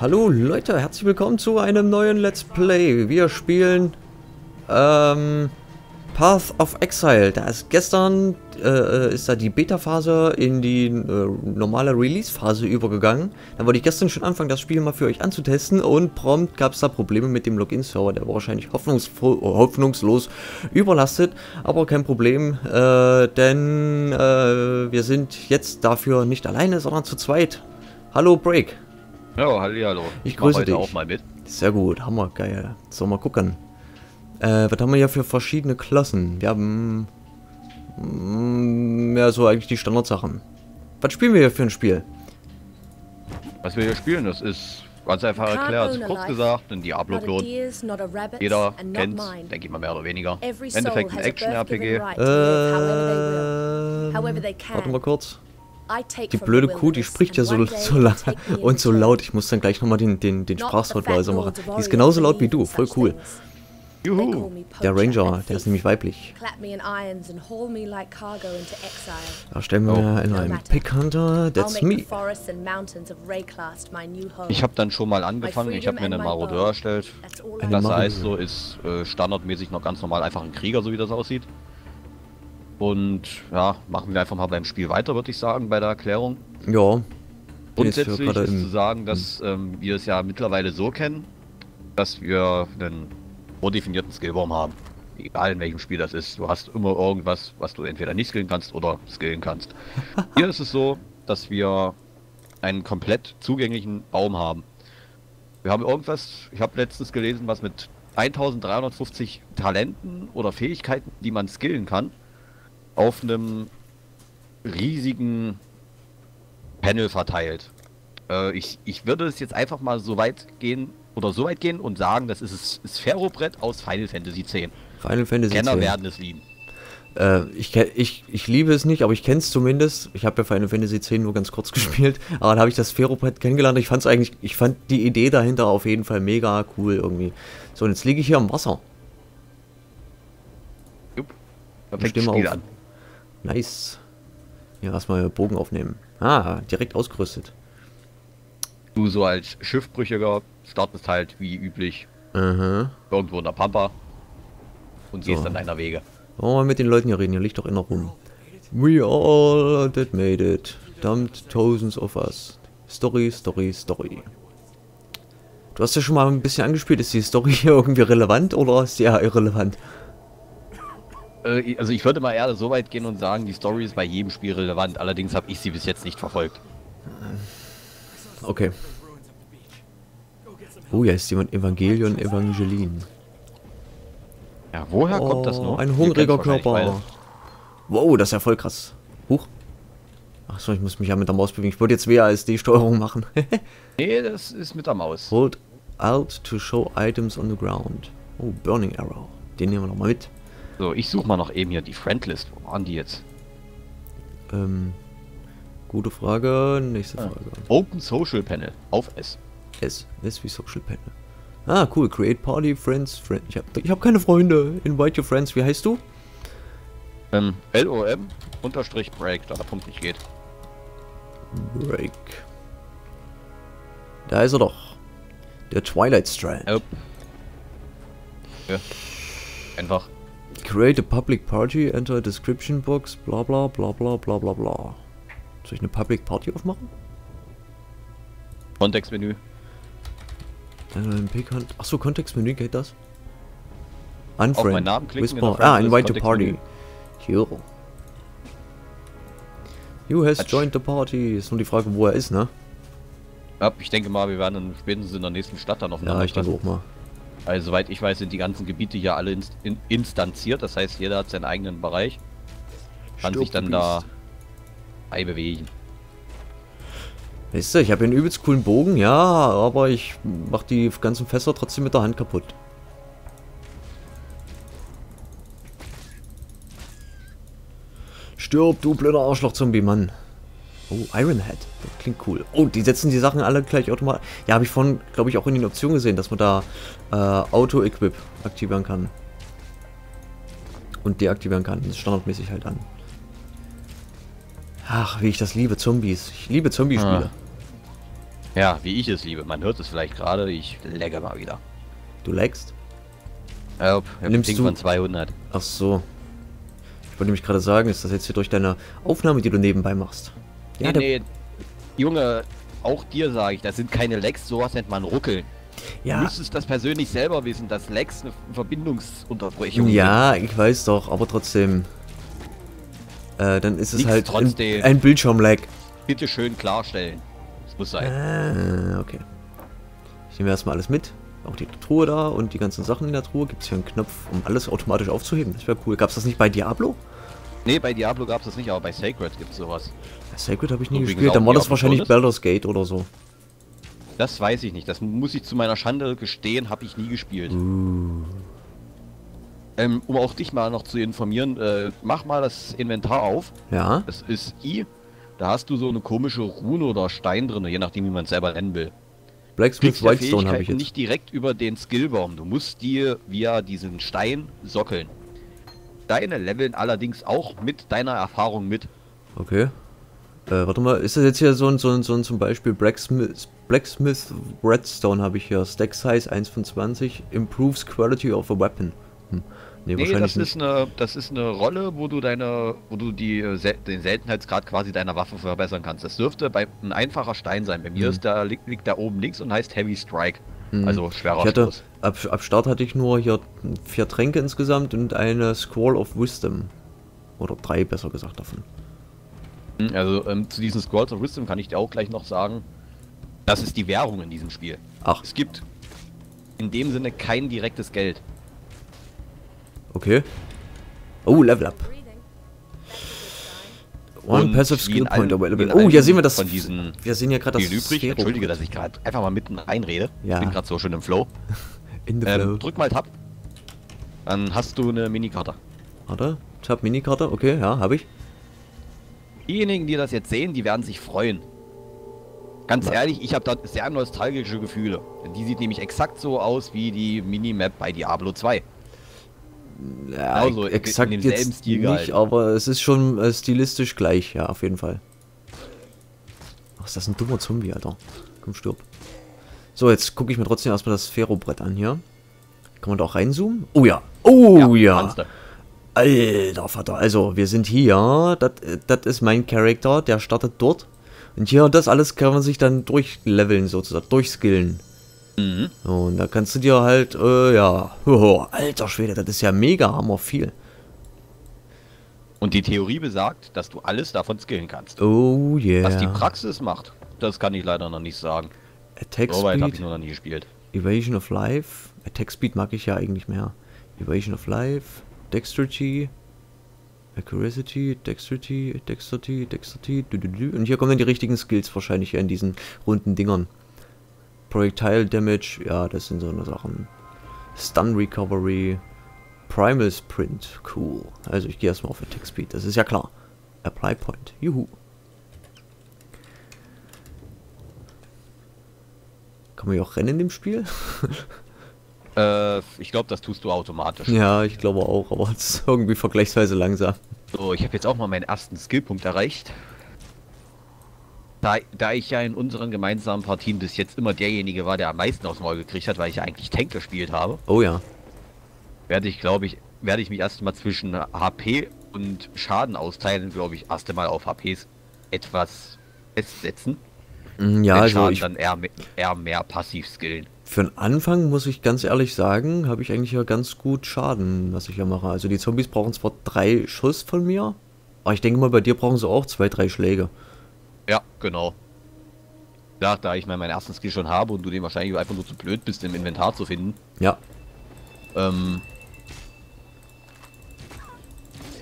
Hallo Leute, herzlich willkommen zu einem neuen Let's Play. Wir spielen Path of Exile. Da ist gestern ist da die Beta-Phase in die normale Release-Phase übergegangen. Da wollte ich gestern schon anfangen, das Spiel mal für euch anzutesten und prompt gab es da Probleme mit dem Login-Server. Der war wahrscheinlich hoffnungslos überlastet, aber kein Problem, denn wir sind jetzt dafür nicht alleine, sondern zu zweit. Hallo Break. Ja, hallo. Ich grüße dich. Auch mal mit. Sehr gut, hammer, geil. So, mal gucken. Was haben wir hier für verschiedene Klassen? Wir haben... ja, so eigentlich die Standardsachen. Was spielen wir hier für ein Spiel? Was wir hier spielen, das ist ganz einfach erklärt. Kurz gesagt, ein Diablo-Klon. Jeder kennt, denke ich mal, mehr oder weniger. Im Endeffekt ein Action-RPG. Warte mal kurz. Die blöde Kuh, die spricht ja so lange und so laut. Ich muss dann gleich nochmal den Sprachsound leiser machen. Die ist genauso laut wie du, voll cool. Juhu! Der Ranger, der ist nämlich weiblich. Da stellen wir in einem Pickhunter, that's me. Ich habe dann schon mal angefangen, ich habe mir einen Marodeur erstellt. Das heißt, so ist standardmäßig noch ganz normal einfach ein Krieger, so wie das aussieht. Und ja, machen wir einfach mal beim Spiel weiter, würde ich sagen, bei der Erklärung. Ja. Grundsätzlich ist zu sagen, dass wir es ja mittlerweile so kennen, dass wir einen vordefinierten Skillbaum haben. Egal in welchem Spiel das ist, du hast immer irgendwas, was du entweder nicht skillen kannst oder skillen kannst. Hier ist es so, dass wir einen komplett zugänglichen Baum haben. Wir haben irgendwas, ich habe letztens gelesen, was mit 1350 Talenten oder Fähigkeiten, die man skillen kann, auf einem riesigen Panel verteilt. Ich würde es jetzt einfach mal so weit gehen und sagen, das ist das Ferrobrett aus Final Fantasy X. Final Fantasy X. Kenner werden es lieben. Ich liebe es nicht, aber ich kenne es zumindest. Ich habe ja Final Fantasy X nur ganz kurz gespielt, aber dann habe ich das Ferrobrett kennengelernt. Ich fand die Idee dahinter auf jeden Fall mega cool irgendwie. So, und jetzt liege ich hier am Wasser. Stimme auf. An. Nice. Hier erstmal Bogen aufnehmen. Ah, direkt ausgerüstet. Du so als Schiffbrüchiger startest halt wie üblich irgendwo in der Pampa und gehst dann deiner Wege. Wollen wir mal mit den Leuten hier reden? Hier liegt doch immer rum. We all that made it. Dumped thousands of us. Story, Story, Story. Du hast ja schon mal ein bisschen angespielt. Ist die Story hier irgendwie relevant oder ist die eher irrelevant? Also ich würde mal eher so weit gehen und sagen, die Story ist bei jedem Spiel relevant. Allerdings habe ich sie bis jetzt nicht verfolgt. Okay. Oh, ja, ist jemand Evangelion Evangeline. Ja, woher kommt das noch? Ein hungriger Körper. Wow, das ist ja voll krass. Huch. Achso, ich muss mich ja mit der Maus bewegen. Ich wollte jetzt WASD-Steuerung machen. Nee, das ist mit der Maus. Hold out to show items on the ground. Oh, Burning Arrow. Den nehmen wir nochmal mit. So, ich suche mal noch eben hier die Friendlist. Wo waren die jetzt? Gute Frage. Nächste Frage. Open Social Panel. Auf S. S wie Social Panel. Ah, cool. Create Party, Friends, Friends. Ich hab keine Freunde. Invite your friends. Wie heißt du? LOM_break. Da der Punkt nicht geht. Break. Da ist er doch. Der Twilight Strand. Oh. Ja. Einfach. Create a public party, enter a description box, bla bla bla bla bla bla bla. Soll ich eine Public Party aufmachen? Kontextmenü. Achso, Kontextmenü geht das? Unfriend. Auf meinen Namen klicken. Ah, invite to party. Hero. You has joined the party. Ist nur die Frage, wo er ist, ne? Ja, ich denke mal, wir werden dann spätestens in der nächsten Stadt dann aufnehmen. Ja, ich denke auch mal. Also, soweit ich weiß, sind die ganzen Gebiete hier alle instanziert. Das heißt, jeder hat seinen eigenen Bereich. Kann sich dann da bewegen. Weißt du, ich habe einen übelst coolen Bogen, ja, aber ich mache die ganzen Fässer trotzdem mit der Hand kaputt. Stirb, du blöder Arschloch-Zombie, Mann. Oh, Ironhead. Das klingt cool. Oh, die setzen die Sachen alle gleich automatisch. Ja, habe ich vorhin, glaube ich, auch in den Optionen gesehen, dass man da Auto-Equip aktivieren kann. Und deaktivieren kann. Das ist standardmäßig halt an. Ach, wie ich das liebe, Zombies. Ich liebe Zombie-Spiele. Ja, wie ich es liebe. Man hört es vielleicht gerade. Ich lagge mal wieder. Du laggst? Ja, nimmst du von 200. Ach so. Ich wollte nämlich gerade sagen, ist das jetzt hier durch deine Aufnahme, die du nebenbei machst? Ja, nee, nee. Junge, auch dir sage ich, das sind keine Lags, sowas nennt man Ruckeln. Ja. Du müsstest das persönlich selber wissen, dass Lags eine Verbindungsunterbrechung ist. Ja, ich weiß doch, aber trotzdem. Dann ist es halt trotzdem ein Bildschirm-Lag. Bitte schön klarstellen. Das muss sein. Okay. Ich nehme erstmal alles mit. Auch die Truhe da und die ganzen Sachen in der Truhe. Gibt es hier einen Knopf, um alles automatisch aufzuheben? Das wäre cool. Gab es das nicht bei Diablo? Nee, bei Diablo gab es das nicht, aber bei Sacred gibt es sowas. Ja, Sacred habe ich nie gespielt. Dann war das wahrscheinlich Baldur's Gate oder so. Das weiß ich nicht. Das muss ich zu meiner Schande gestehen, habe ich nie gespielt. Um auch dich mal noch zu informieren, mach mal das Inventar auf. Ja. Das ist I. Da hast du so eine komische Rune oder Stein drin, je nachdem, wie man es selber nennen will. Blacksmith Whitestone habe ich jetzt. Nicht direkt über den Skillbaum. Du musst dir via diesen Stein sockeln. Deine leveln allerdings auch mit deiner Erfahrung mit. Okay. Warte mal, ist das jetzt hier so ein zum Beispiel Blacksmith Redstone habe ich hier. Stack Size 1 von 20. Improves Quality of a Weapon. Nee, wahrscheinlich nicht. Das ist eine Rolle, wo du den Seltenheitsgrad quasi deiner Waffe verbessern kannst. Das dürfte ein einfacher Stein sein. Bei mir ist da, liegt da oben links und heißt Heavy Strike. Also schwerer Stoß. Ab Start hatte ich nur hier 4 Tränke insgesamt und eine Scroll of Wisdom. Oder 3 besser gesagt davon. Also zu diesen Scrolls of Wisdom kann ich dir auch gleich noch sagen, das ist die Währung in diesem Spiel. Ach. Es gibt in dem Sinne kein direktes Geld. Okay. Oh, Level Up. One Passive Skill Point available. Oh, hier sehen wir das. Wir sehen ja gerade das übrig. Sphero. Entschuldige, dass ich gerade einfach mal mitten einrede. Ja. Ich bin gerade so schön im Flow. Flow. Drück mal Tab. Dann hast du eine Minikarte. Warte. Tab Minikarte. Okay, ja, habe ich. Diejenigen, die das jetzt sehen, die werden sich freuen. Ganz ehrlich, ich habe da sehr nostalgische Gefühle. Die sieht nämlich exakt so aus wie die Minimap bei Diablo 2. Ja, also, exakt in demselben jetzt Stil nicht, aber es ist schon stilistisch gleich, ja, auf jeden Fall. Ach, ist das ein dummer Zombie, Alter. Komm, stirb. So, jetzt gucke ich mir trotzdem erstmal das Sphero-Brett an hier. Kann man da auch reinzoomen? Oh ja. Oh ja. Alter Vater, also wir sind hier. Das ist mein Charakter, der startet dort. Und hier das alles kann man sich dann durchleveln, sozusagen, durchskillen. Mhm. Und da kannst du dir halt, ja, alter Schwede, das ist ja mega hammer viel. Und die Theorie besagt, dass du alles davon skillen kannst. Oh yeah. Was die Praxis macht, das kann ich leider noch nicht sagen. Attack Speed habe ich noch nie gespielt. Evasion of Life. Attack Speed mag ich ja eigentlich mehr. Evasion of Life. Dexterity. Accuracy, Dexterity. Und hier kommen dann die richtigen Skills wahrscheinlich in diesen runden Dingern. Projectile Damage, ja, das sind so eine Sachen. Stun Recovery, Primal Sprint, cool. Also ich gehe erstmal auf Attack Speed, das ist ja klar. Apply Point, juhu. Kann man ja auch rennen in dem Spiel? Ich glaube, das tust du automatisch. Ja, ich glaube auch, aber es ist irgendwie vergleichsweise langsam. So, ich habe jetzt auch mal meinen ersten Skillpunkt erreicht. Da ich ja in unseren gemeinsamen Partien bis jetzt immer derjenige war, der am meisten aufs Maul gekriegt hat, weil ich ja eigentlich Tank gespielt habe. Oh ja. Werde ich mich erstmal zwischen HP und Schaden austeilen, glaube ich, erstmal auf HPs etwas festsetzen. Ja, also Schaden ich dann eher mehr passiv skillen. Für den Anfang muss ich ganz ehrlich sagen, habe ich eigentlich ja ganz gut Schaden, was ich ja mache. Also die Zombies brauchen zwar 3 Schuss von mir, aber ich denke mal, bei dir brauchen sie auch 2, 3 Schläge. Ja, genau. Da ich meinen ersten Skill schon habe und du den wahrscheinlich einfach nur zu blöd bist, im Inventar zu finden. Ja.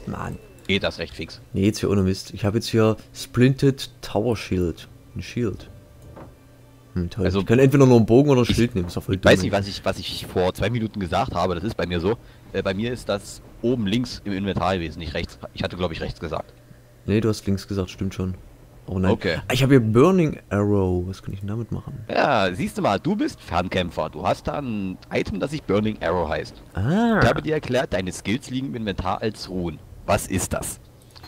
Mann. Geht das recht fix. Nee, jetzt hier ohne Mist. Ich habe jetzt hier Splinted Tower Shield. Ein Shield. Toll. Also, ich kann entweder nur einen Bogen oder ein Schild nehmen. Ist doch voll dumm. Ich weiß nicht, was ich vor 2 Minuten gesagt habe. Das ist bei mir so. Bei mir ist das oben links im Inventar gewesen, nicht rechts. Ich hatte, glaube ich, rechts gesagt. Nee, du hast links gesagt. Stimmt schon. Oh nein. Okay. Ich habe hier Burning Arrow. Was kann ich denn damit machen? Ja, siehst du mal, du bist Fernkämpfer. Du hast da ein Item, das sich Burning Arrow heißt. Ah. Ich habe dir erklärt, deine Skills liegen im Inventar als Ruhen. Was ist das?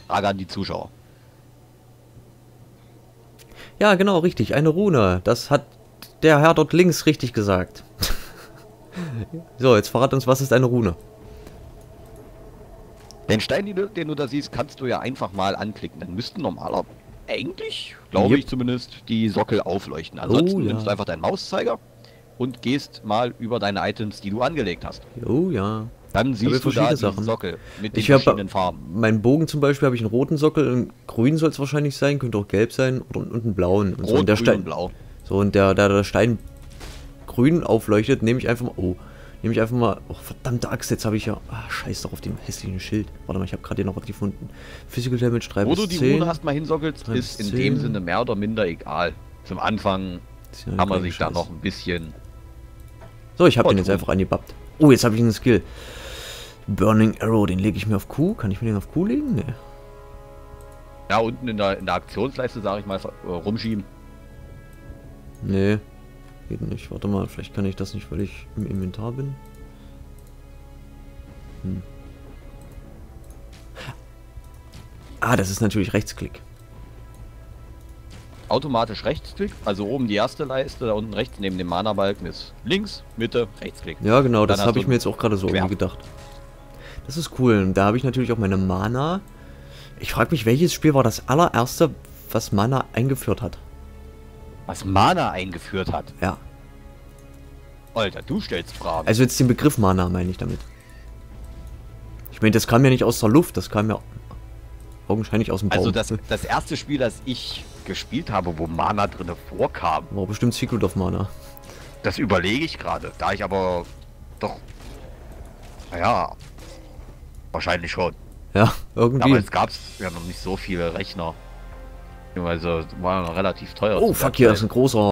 Frage an die Zuschauer. Ja, genau, richtig. Eine Rune. Das hat der Herr dort links richtig gesagt. So, jetzt verrat uns, was ist eine Rune? Den Stein, den du da siehst, kannst du ja einfach mal anklicken. Dann müssten normaler, eigentlich, glaube ich zumindest, die Sockel aufleuchten. Ansonsten nimmst du einfach deinen Mauszeiger und gehst mal über deine Items, die du angelegt hast. Oh ja. Dann siehst du da die Sockel mit den verschiedenen Farben. Mein Bogen zum Beispiel habe ich einen roten Sockel, einen grün soll es wahrscheinlich sein, könnte auch gelb sein und einen blauen. Und so, und der Stein, und blau. So, und der Stein grün aufleuchtet, nehme ich einfach mal... Oh, nehme ich einfach mal... Oh, verdammte Axt, jetzt habe ich ja... Ah, scheiß doch auf dem hässlichen Schild. Warte mal, ich habe gerade den noch gefunden. Physical Damage 3 bis 10. Wo du die Rune hast mal hinsockelst, ist in dem Sinne mehr oder minder egal. Zum Anfang kann man sich da noch ein bisschen... So, ich habe den jetzt einfach angebappt. Oh, jetzt habe ich einen Skill. Burning Arrow, den lege ich mir auf Q. Kann ich mir den auf Q legen? Nee. Ja, unten in der Aktionsleiste, sage ich mal, rumschieben. Nee, geht nicht. Warte mal, vielleicht kann ich das nicht, weil ich im Inventar bin. Hm. Ah, das ist natürlich Rechtsklick. Automatisch Rechtsklick, also oben die erste Leiste, da unten rechts neben dem Mana-Balken ist links, Mitte, Rechtsklick. Ja genau, das habe ich mir jetzt auch gerade so gedacht. Das ist cool, da habe ich natürlich auch meine Mana. Ich frage mich, welches Spiel war das allererste, was Mana eingeführt hat? Was Mana eingeführt hat? Ja. Alter, du stellst Fragen. Also jetzt den Begriff Mana meine ich damit. Ich meine, das kam ja nicht aus der Luft, das kam ja augenscheinlich aus dem Baum. Also das erste Spiel, das ich gespielt habe, wo Mana drin vorkam. War bestimmt Secret of Mana. Das überlege ich gerade, da ich aber doch... Naja, wahrscheinlich schon. Ja, irgendwie. Damals gab es ja noch nicht so viele Rechner. Also war noch relativ teuer. Oh fuck, hier ist ein großer...